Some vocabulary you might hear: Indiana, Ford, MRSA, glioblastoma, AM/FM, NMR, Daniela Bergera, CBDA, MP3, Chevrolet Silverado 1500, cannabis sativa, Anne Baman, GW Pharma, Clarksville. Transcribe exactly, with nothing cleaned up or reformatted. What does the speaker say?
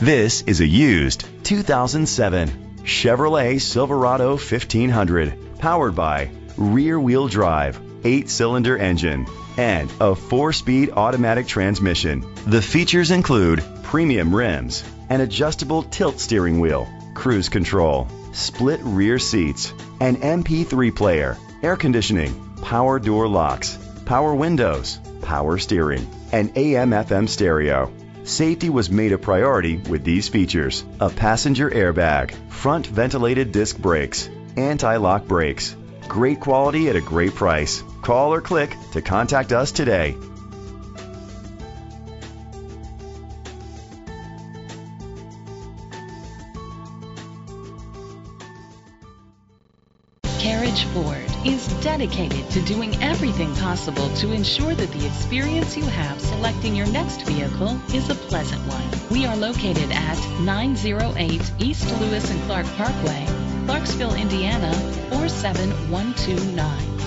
This is a used two thousand seven Chevrolet Silverado fifteen hundred, powered by rear-wheel drive, eight-cylinder engine, and a four-speed automatic transmission. The features include premium rims, an adjustable tilt steering wheel, cruise control, split rear seats, an M P three player, air conditioning, power door locks, power windows, power steering, and A M F M stereo. Safety was made a priority with these features: a passenger airbag, front ventilated disc brakes, anti-lock brakes. Great quality at a great price. Call or click to contact us today. Carriage Ford is dedicated to doing everything possible to ensure that the experience you have selecting your next vehicle is a pleasant one. We are located at nine oh eight East Lewis and Clark Parkway, Clarksville, Indiana four seven one two nine.